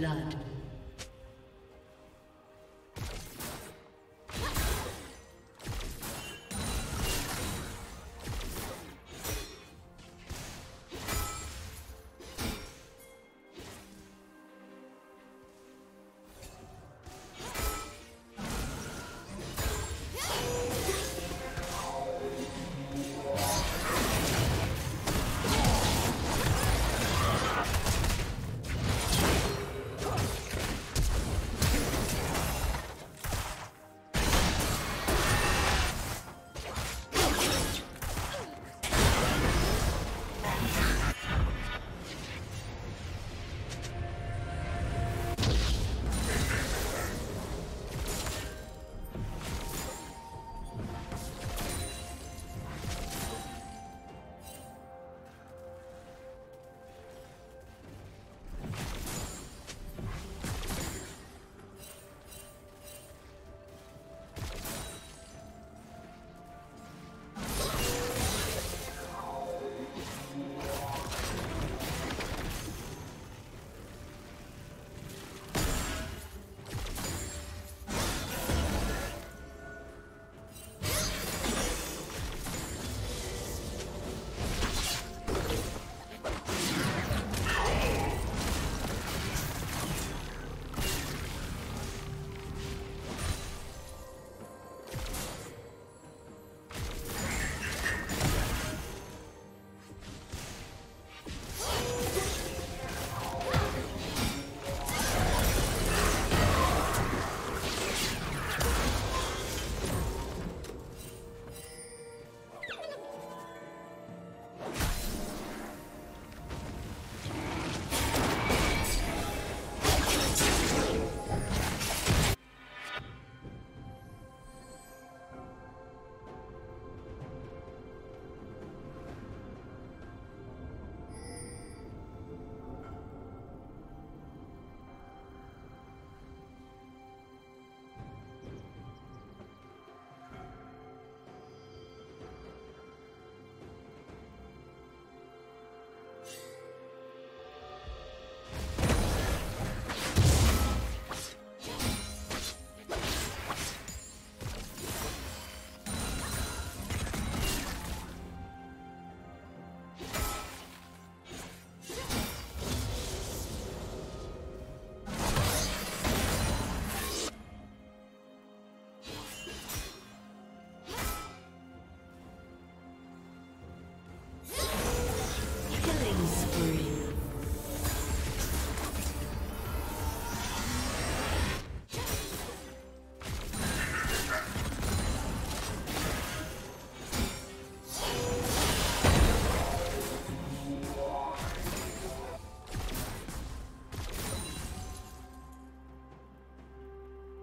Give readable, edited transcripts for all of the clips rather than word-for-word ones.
blood.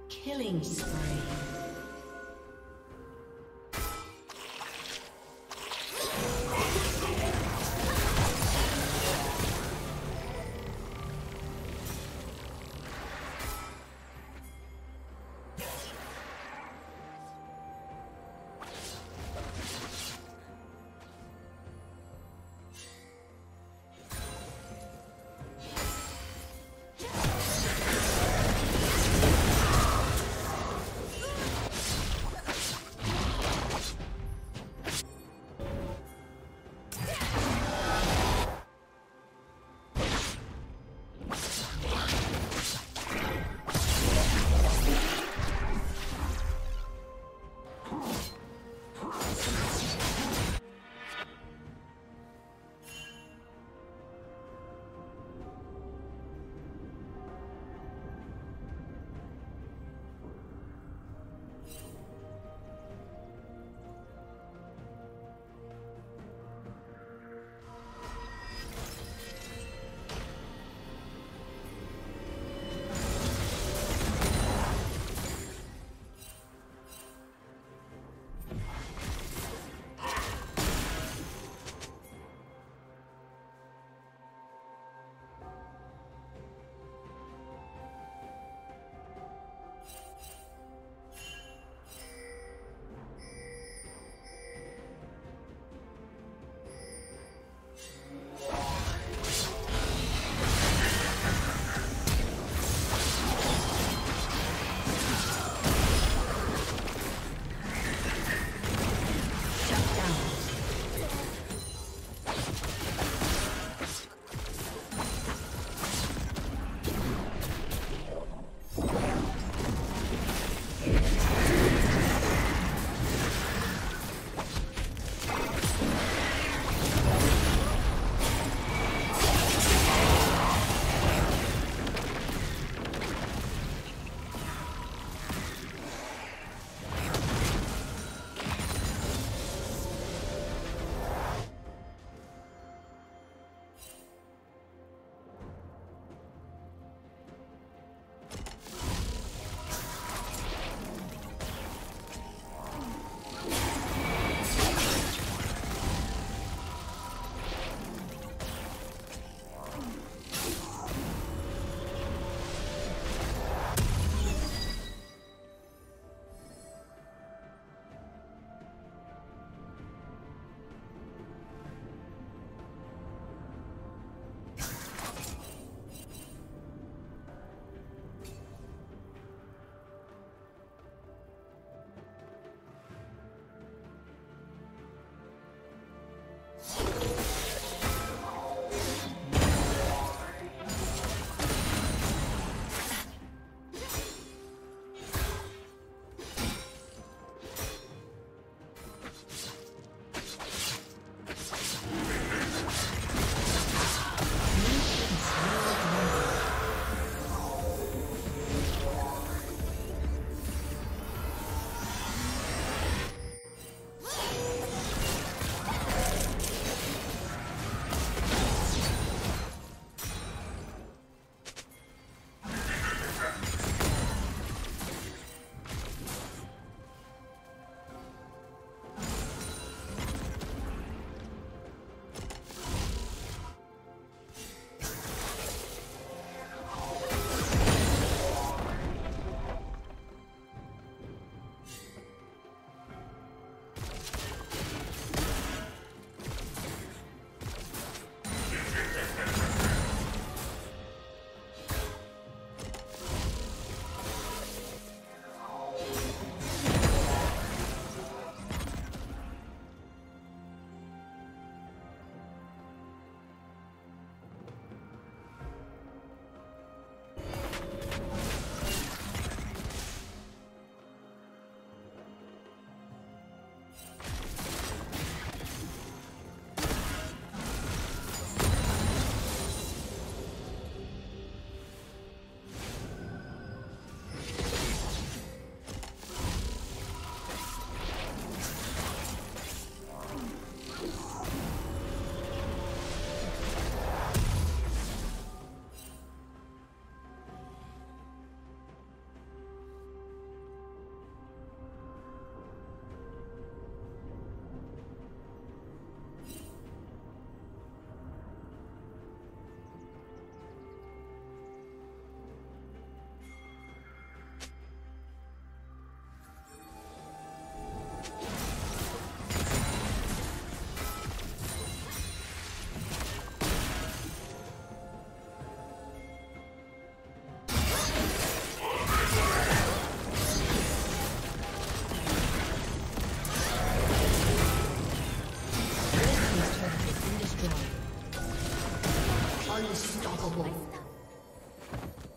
Killing spree.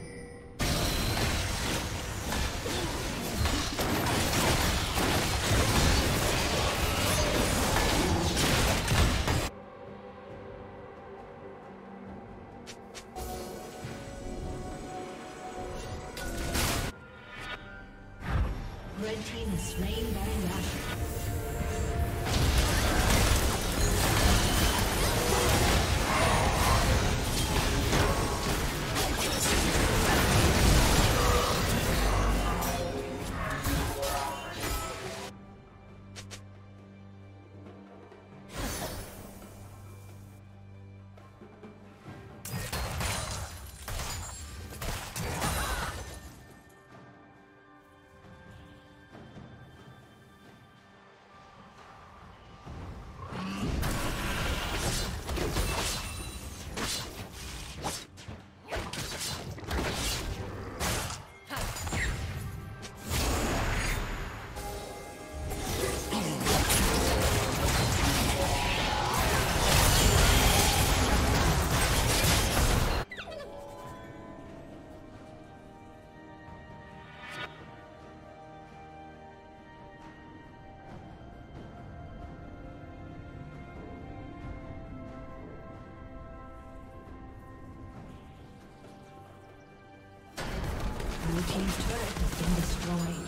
The team's turret has been destroyed.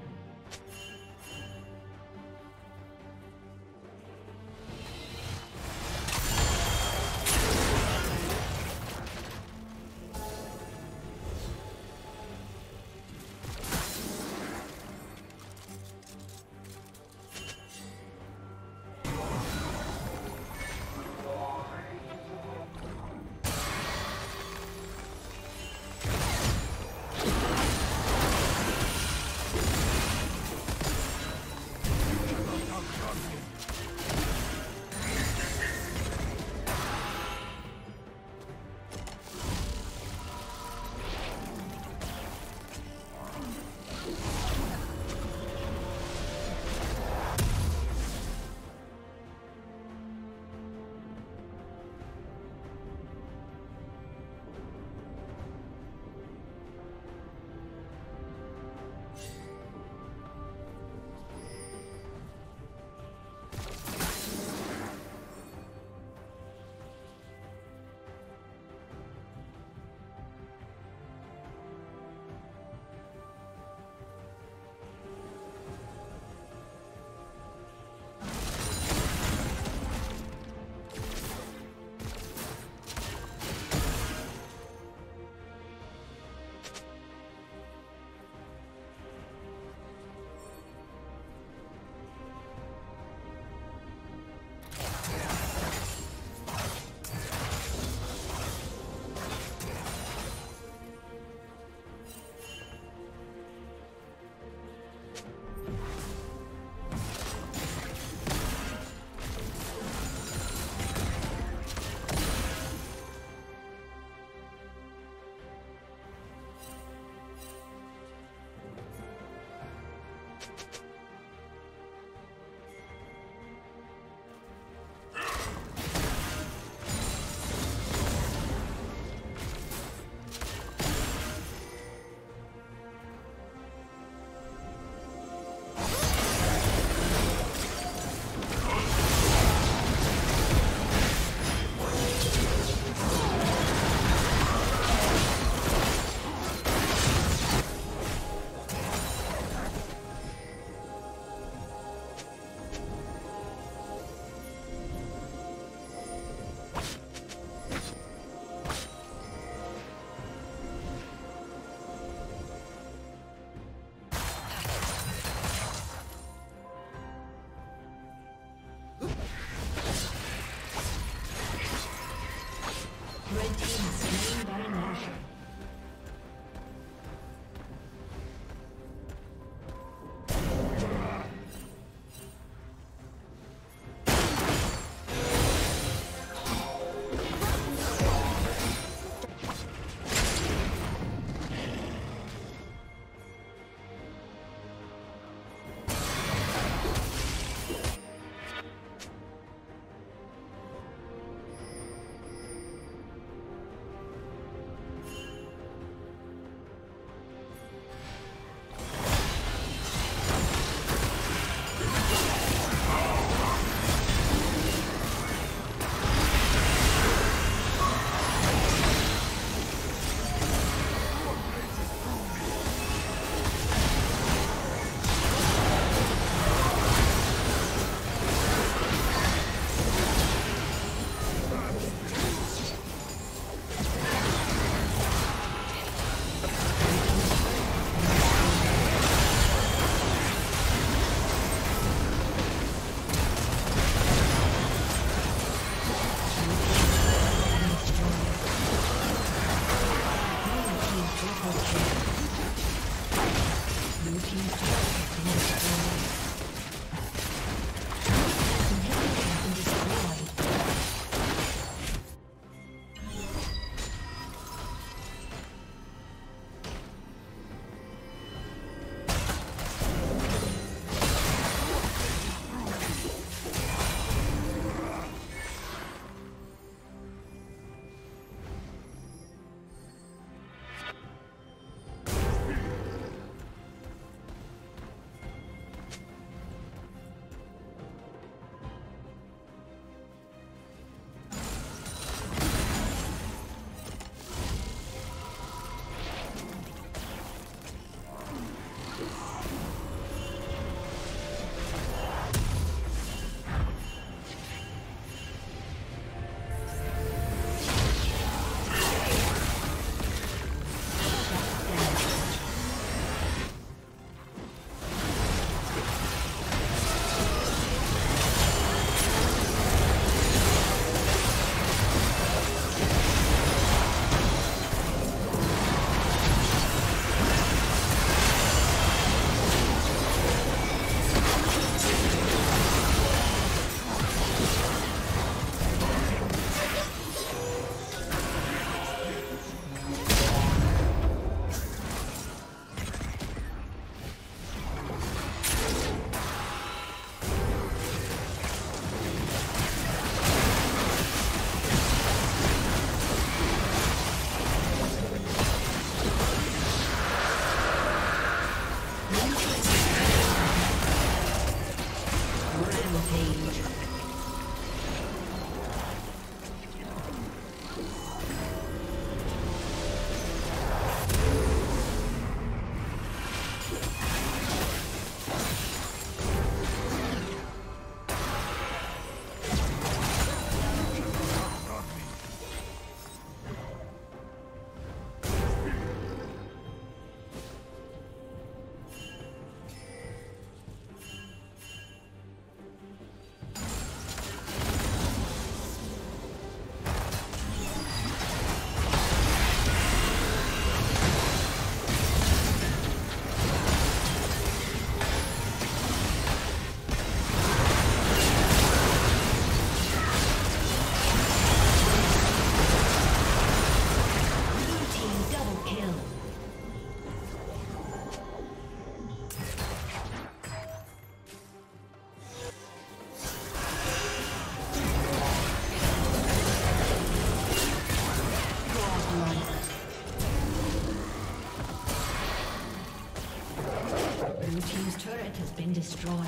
Destroyed.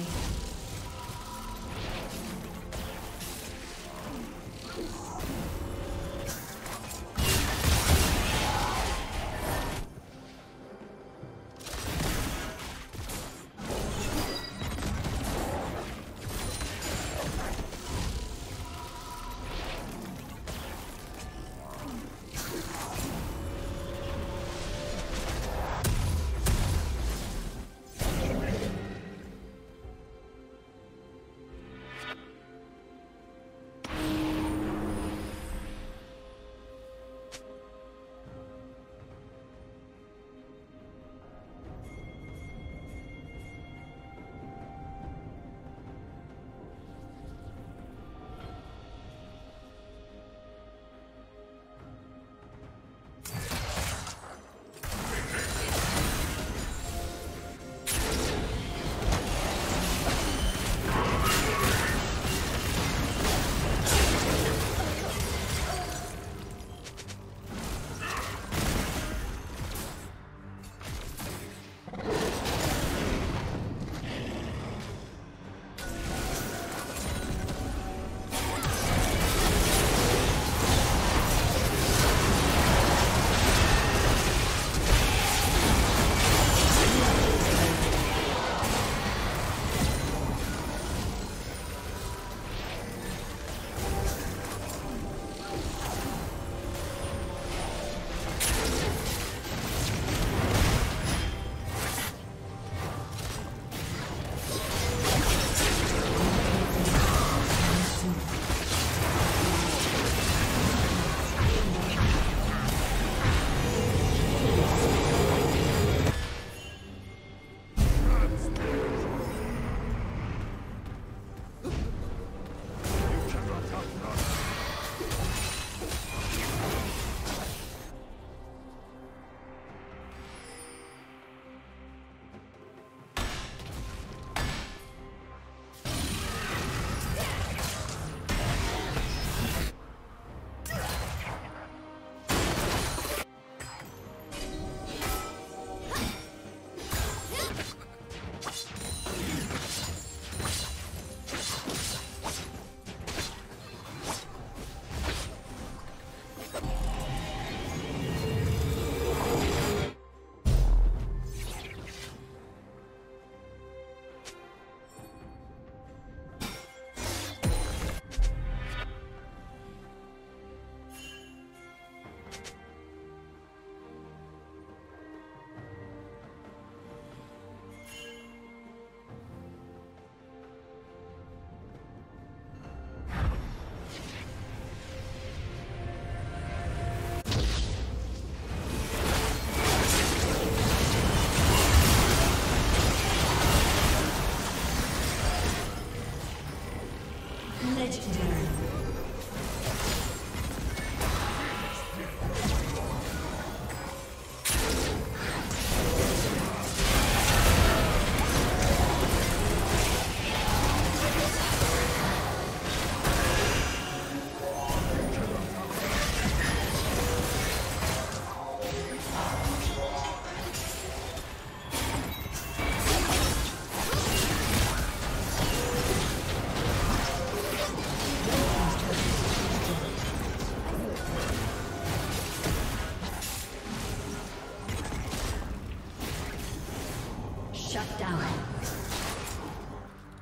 Shut down.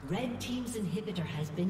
Red team's inhibitor has been